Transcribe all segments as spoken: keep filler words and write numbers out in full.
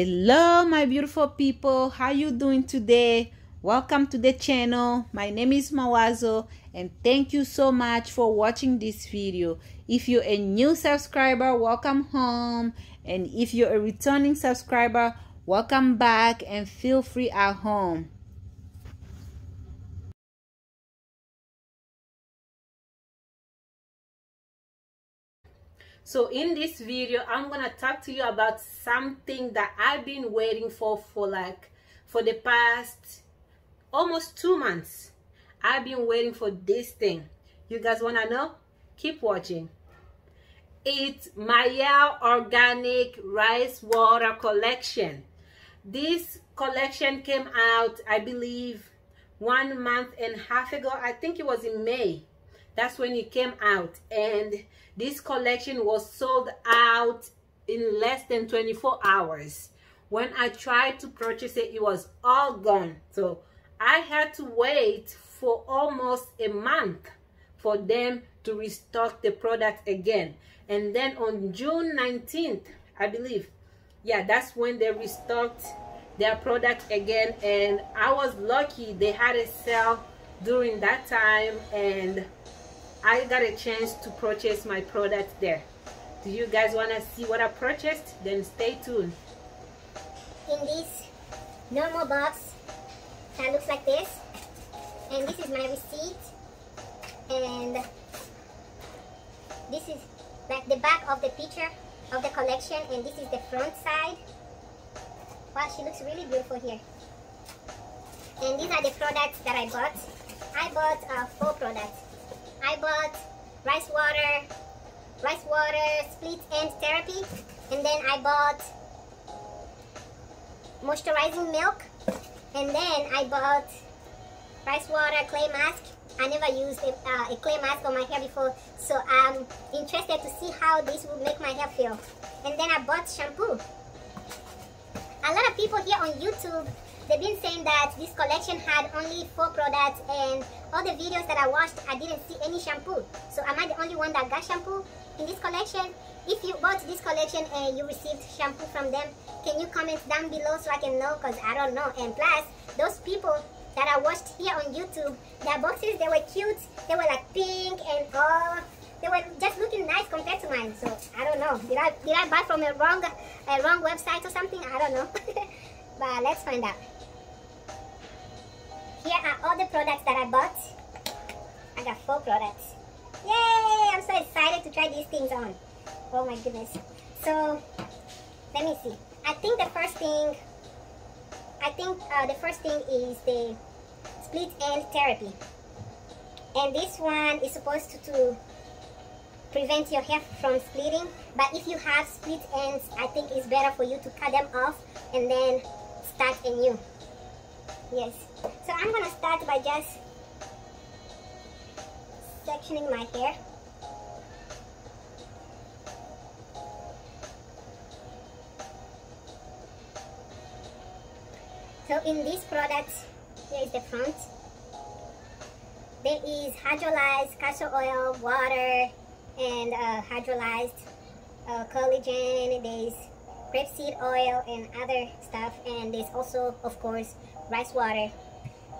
Hello my beautiful people, how you doing today? Welcome to the channel. My name is Mawazo and thank you so much for watching this video. If you're a new subscriber, welcome home, and if you're a returning subscriber, welcome back and feel free at home. So in this video, I'm gonna talk to you about something that I've been waiting for for like for the past almost two months. I've been waiting for this thing. You guys wanna know? Keep watching. It's Mielle Organic Rice Water Collection. This collection came out, I believe, one month and a half ago. I think it was in May. That's when it came out, and this collection was sold out in less than twenty-four hours. When I tried to purchase it, it was all gone. So I had to wait for almost a month for them to restock the product again. And then on June nineteenth, I believe, yeah, that's when they restocked their product again. And I was lucky they had a sale during that time, and I got a chance to purchase my product there. Do you guys want to see what I purchased? Then stay tuned. In this normal box that looks like this, and this is my receipt, and this is like the back of the picture of the collection, and this is the front side. Wow, she looks really beautiful here. And these are the products that I bought. I bought uh, four products. I bought rice water, rice water split end therapy, and then I bought moisturizing milk, and then I bought rice water clay mask. I never used a, uh, a clay mask on my hair before, so I'm interested to see how this will make my hair feel. And then I bought shampoo. A lot of people here on YouTube, they've been saying that this collection had only four products, and all the videos that I watched, I didn't see any shampoo. So am I the only one that got shampoo in this collection? If you bought this collection and you received shampoo from them, can you comment down below so I can know, because I don't know. And plus, those people that I watched here on YouTube, their boxes, they were cute. They were like pink and all. They were just looking nice compared to mine. So I don't know. Did I, did I buy from a wrong, a wrong website or something? I don't know. But let's find out. Here are all the products that I bought. I got four products. Yay! I'm so excited to try these things on. Oh my goodness. So, let me see. I think the first thing, I think uh, the first thing is the split end therapy. And this one is supposed to, to prevent your hair from splitting. But if you have split ends, I think it's better for you to cut them off and then start anew. Yes. So I'm gonna start by just sectioning my hair. So in this product, here is the front. There is hydrolyzed castor oil, water, and uh, hydrolyzed uh, collagen. There's grapeseed oil and other stuff, and there's also, of course, rice water.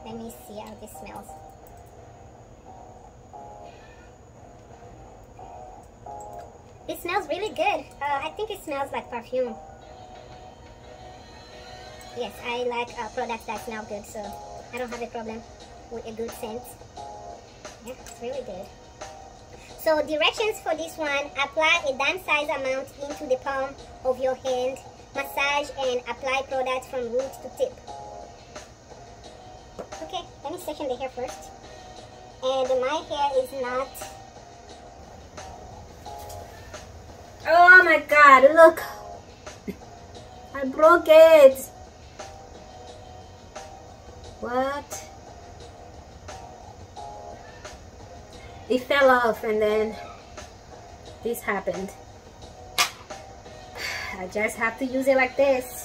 Let me see how this smells. It smells really good. Uh, I think it smells like perfume. Yes, I like uh, products that smell good, so I don't have a problem with a good scent. Yeah, it's really good. So directions for this one: apply a dime size amount into the palm of your hand, massage and apply products from root to tip. Okay, let me section the hair first. And my hair is not... Oh my god, look! I broke it! What? It fell off and then this happened. I just have to use it like this.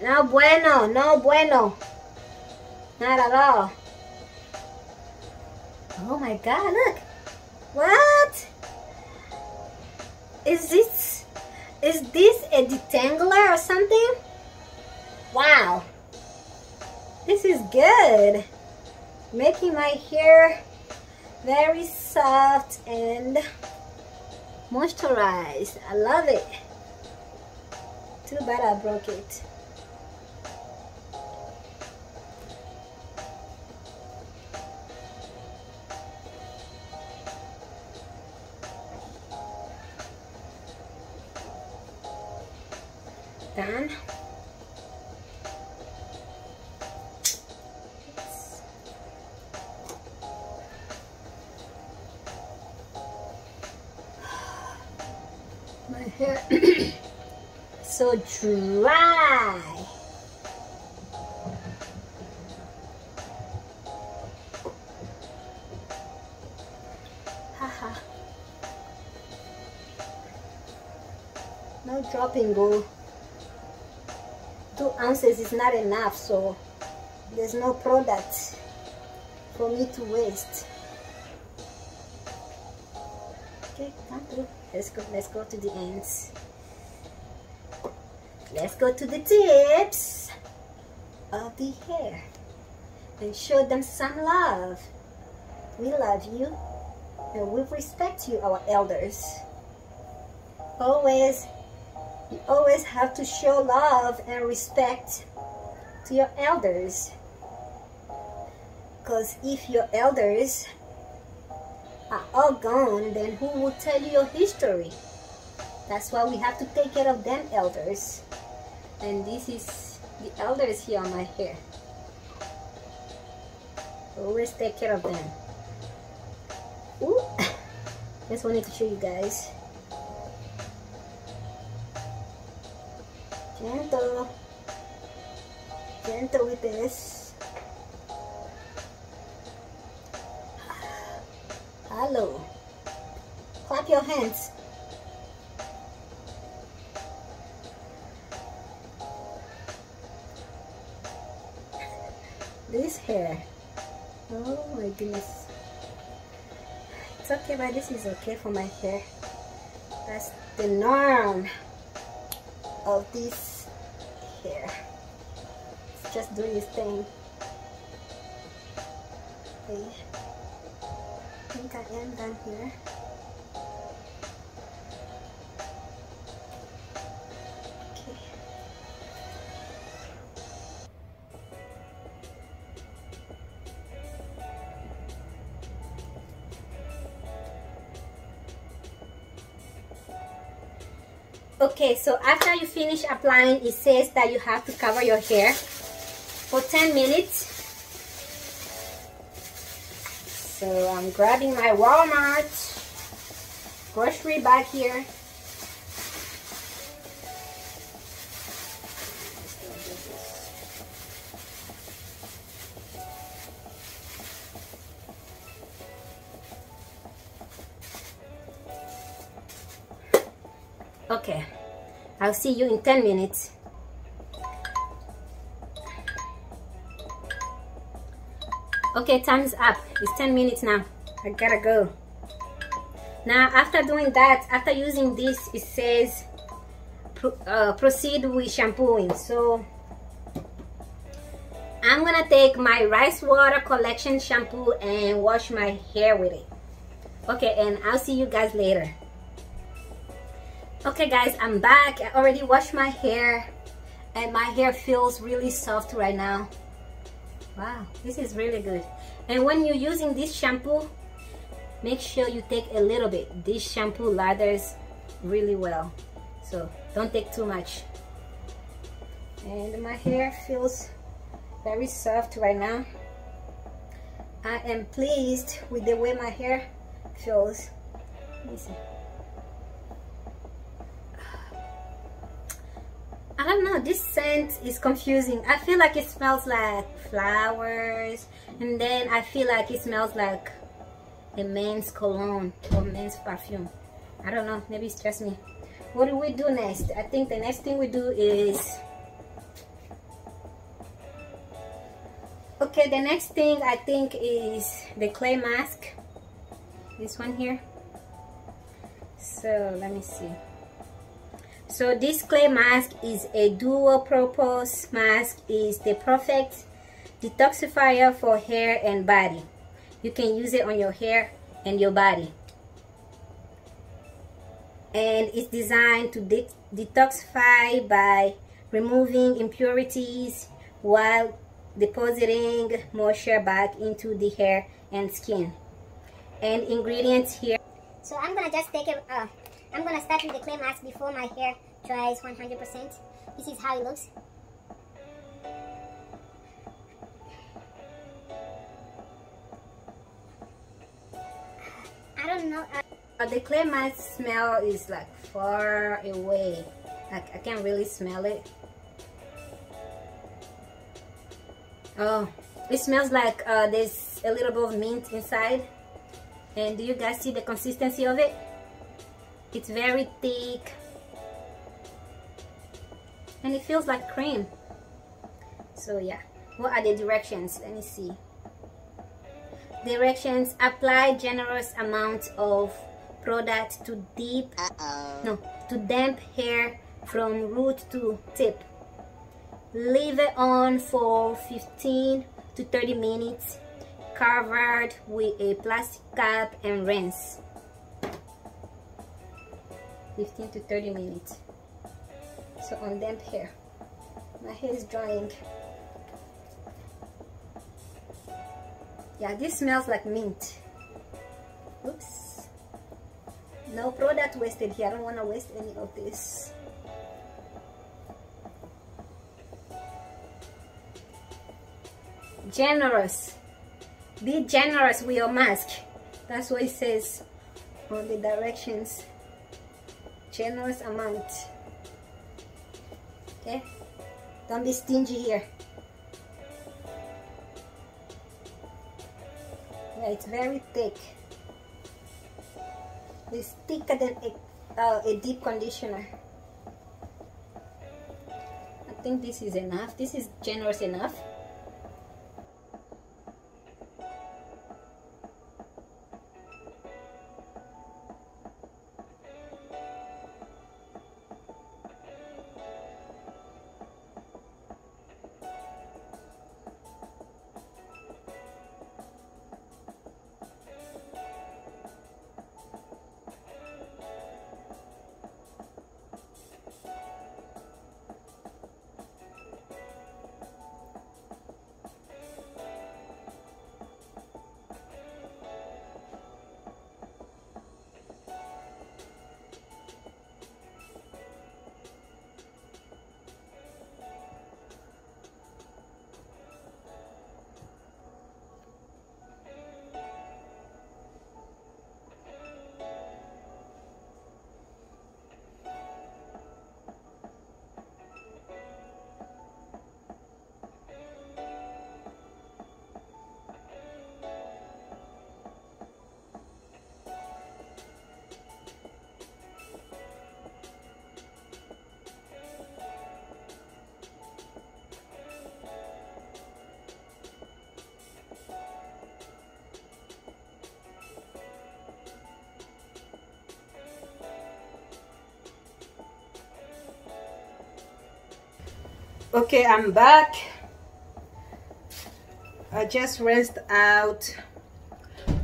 No bueno, no bueno. Not at all. Oh my god, look. What? Is this is this a detangler or something? Wow, this is good, making my hair very soft and moisturized. I love it. Too bad I broke it. Done. My hair is so dry. Haha. No dropping bowl. Two ounces is not enough, so there's no product for me to waste. Okay, come through. Let's go. Let's go to the ends. Let's go to the tips of the hair and show them some love. We love you and we respect you, our elders. Always. You always have to show love and respect to your elders, because if your elders are all gone, then who will tell you your history? That's why we have to take care of them elders. And this is the elders here on my hair. Always take care of them. Ooh. Just wanted to show you guys. Gentle, gentle with this. Hello. Clap your hands. This hair. Oh my goodness. It's okay, but this is okay for my hair. That's the norm of this hair. It's just doing its thing. Okay. I think I am done here. Okay. Okay, so after you finish applying, it says that you have to cover your hair for ten minutes. So I'm grabbing my Walmart grocery bag here. Okay, I'll see you in ten minutes. Okay, time's up. It's ten minutes now. I gotta go. Now, after doing that, after using this, it says uh, proceed with shampooing. So, I'm gonna take my Rice Water Collection shampoo and wash my hair with it. Okay, and I'll see you guys later. Okay guys, I'm back. I already washed my hair and my hair feels really soft right now. Wow, this is really good. And when you're using this shampoo, make sure you take a little bit. This shampoo lathers really well, so don't take too much. And my hair feels very soft right now. I am pleased with the way my hair feels. Let me see. I don't know, this scent is confusing. I feel like it smells like flowers, and then I feel like it smells like a men's cologne or men's perfume. I don't know, maybe it's just me. What do we do next? I think the next thing we do is... Okay, the next thing I think is the clay mask. This one here. So let me see. So this clay mask is a dual purpose mask. Is the perfect detoxifier for hair and body. You can use it on your hair and your body, and it's designed to de detoxify by removing impurities while depositing moisture back into the hair and skin. And ingredients here, so I'm gonna just take it. uh, I'm gonna start with the clay mask before my hair dries one hundred percent. This is how it looks. I don't know. Uh, the clay mask smell is like far away. Like I can't really smell it. Oh, it smells like uh, there's a little bit of mint inside. And do you guys see the consistency of it? It's very thick. And it feels like cream. So yeah. What are the directions? Let me see. Directions: apply generous amounts of product to deep Uh-oh. no to damp hair from root to tip. Leave it on for fifteen to thirty minutes, covered with a plastic cap, and rinse. fifteen to thirty minutes. So on damp hair. My hair is drying. Yeah, this smells like mint. Oops. No product wasted here. I don't want to waste any of this. Generous. Be generous with your mask. That's what it says on the directions. Generous amount. Okay? Don't be stingy here. Yeah, it's very thick. It's thicker than a, uh, a deep conditioner. I think this is enough. This is generous enough. Okay, I'm back. I just rinsed out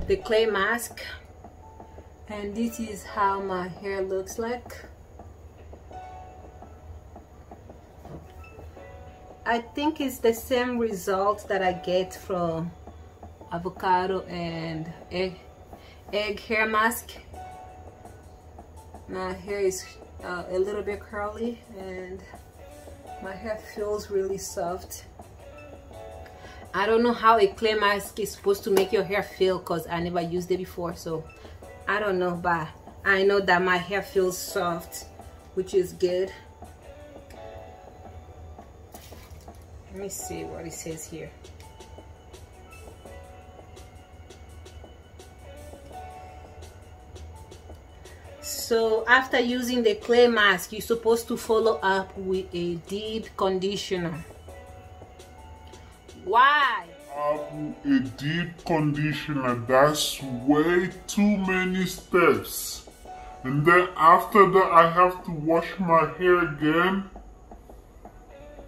the clay mask, and this is how my hair looks like. I think it's the same result that I get from avocado and egg, egg hair mask. My hair is uh, a little bit curly, and my hair feels really soft. I don't know how a clay mask is supposed to make your hair feel, because I never used it before, so I don't know, but I know that my hair feels soft, which is good. Let me see what it says here. So after using the clay mask, you're supposed to follow up with a deep conditioner. Why? Um, a deep conditioner, that's way too many steps. And then after that I have to wash my hair again.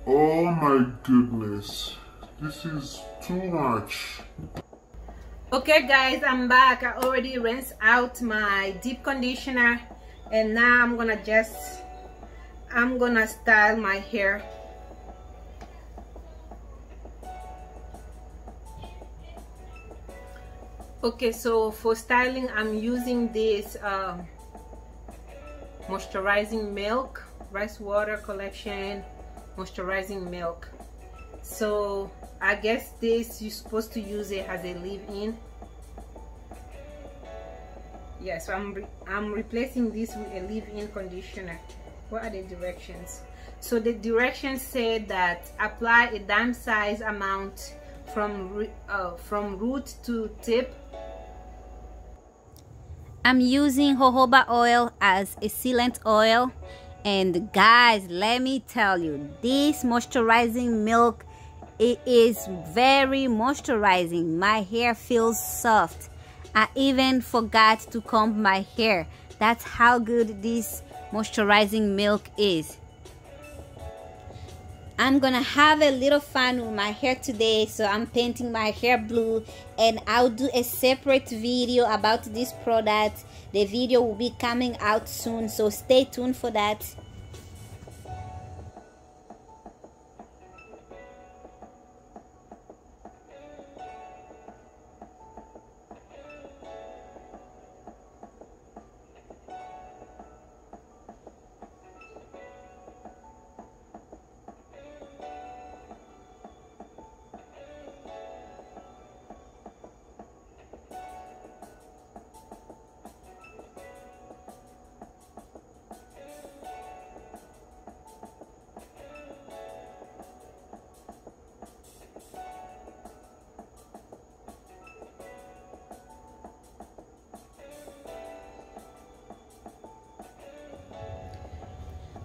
Oh my goodness, this is too much. Okay guys, I'm back. I already rinsed out my deep conditioner and now I'm gonna just I'm gonna style my hair. Okay, so for styling I'm using this uh, moisturizing milk, rice water collection moisturizing milk. So I guess this you're supposed to use it as a leave-in. Yeah, so I'm, re I'm replacing this with a leave-in conditioner. What are the directions? So the directions say that apply a dime size amount from, uh, from root to tip. I'm using jojoba oil as a sealant oil. And guys, let me tell you, this moisturizing milk, it is very moisturizing. My hair feels soft. I even forgot to comb my hair. That's how good this moisturizing milk is. I'm gonna have a little fun with my hair today, so I'm painting my hair blue and I'll do a separate video about this product. The video will be coming out soon, so stay tuned for that.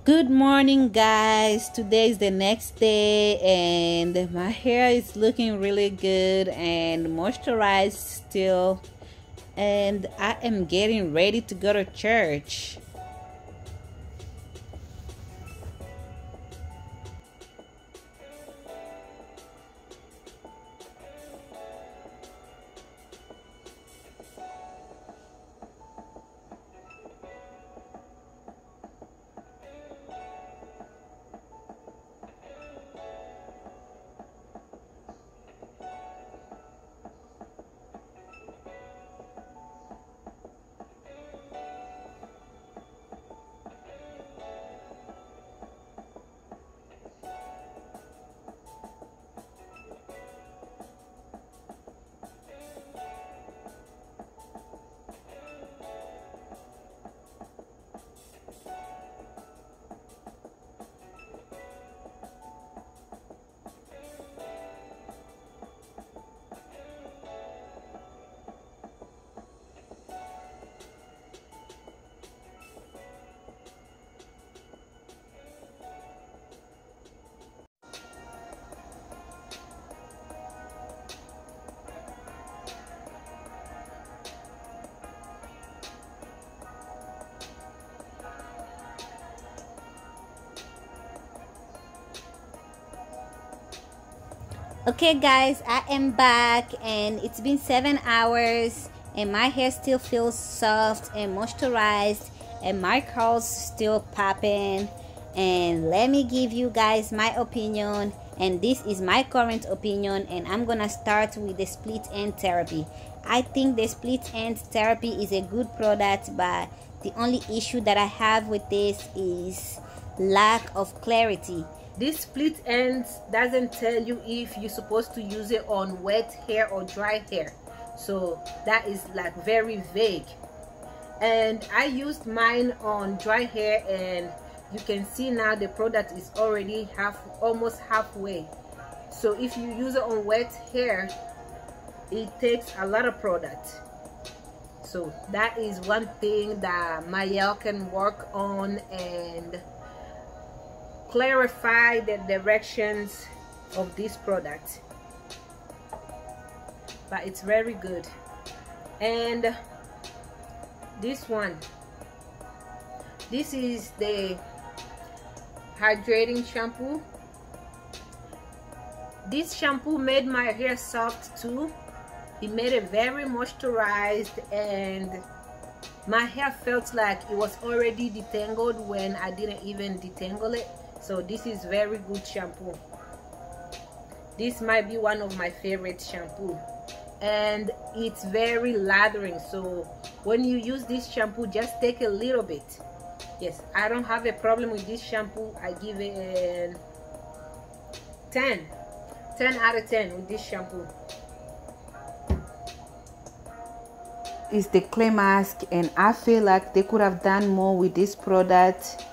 Good morning guys, today is the next day and my hair is looking really good and moisturized still, and I am getting ready to go to church. Okay guys, I am back and it's been seven hours and my hair still feels soft and moisturized and my curls still popping. And let me give you guys my opinion, and this is my current opinion, and I'm gonna start with the split end therapy. I think the split end therapy is a good product, but the only issue that I have with this is lack of clarity. This split end doesn't tell you if you're supposed to use it on wet hair or dry hair, so that is like very vague. And I used mine on dry hair and you can see now the product is already half, almost halfway. So if you use it on wet hair, it takes a lot of product. So that is one thing that Mielle can work on and clarify the directions of this product, but it's very good. And this one, This is the hydrating shampoo. This shampoo made my hair soft too. It made it very moisturized, and my hair felt like it was already detangled when I didn't even detangle it. So this is very good shampoo. This might be one of my favorite shampoo, and it's very lathering. So when you use this shampoo, just take a little bit. Yes, I don't have a problem with this shampoo. I give it a ten out of ten with this shampoo. It's the clay mask, and I feel like they could have done more with this product.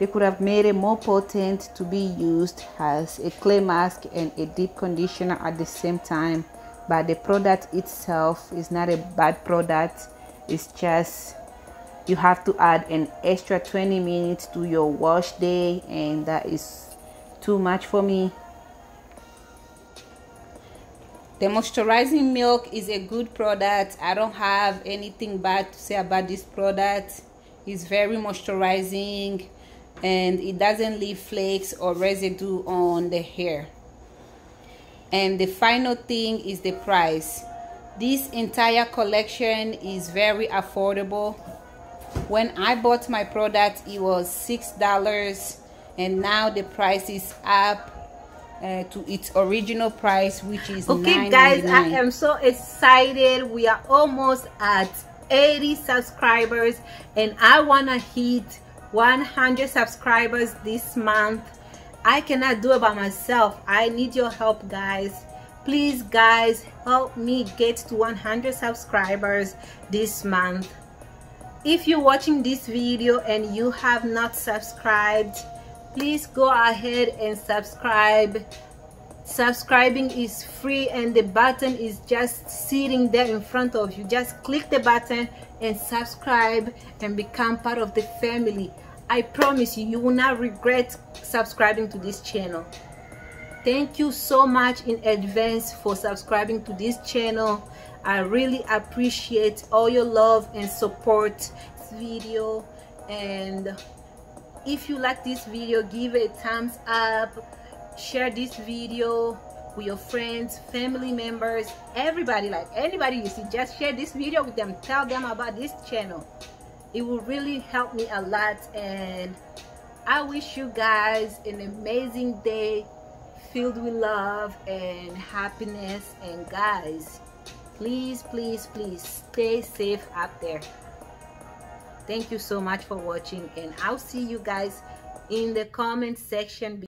They could have made it more potent to be used as a clay mask and a deep conditioner at the same time. But the product itself is not a bad product. It's just you have to add an extra twenty minutes to your wash day, and that is too much for me. The moisturizing milk is a good product. I don't have anything bad to say about this product. It's very moisturizing, and it doesn't leave flakes or residue on the hair. And the final thing is the price. This entire collection is very affordable. When I bought my product, it was six dollars, and now the price is up Uh, to its original price, which is okay, guys. I am so excited. We are almost at eighty subscribers, and I want to hit one hundred subscribers this month. I cannot do it by myself. I need your help, guys. Please, guys, help me get to one hundred subscribers this month. If you're watching this video and you have not subscribed, please go ahead and subscribe. Subscribing is free, and the button is just sitting there in front of you. Just click the button and subscribe and become part of the family. I promise you, you will not regret subscribing to this channel. Thank you so much in advance for subscribing to this channel. I really appreciate all your love and support this video. And if you like this video, give it a thumbs up. Share this video with your friends, family members, everybody, like anybody you see. Just share this video with them. Tell them about this channel. It will really help me a lot. And I wish you guys an amazing day filled with love and happiness. And guys, please, please, please stay safe out there. Thank you so much for watching, and I'll see you guys in the comment section.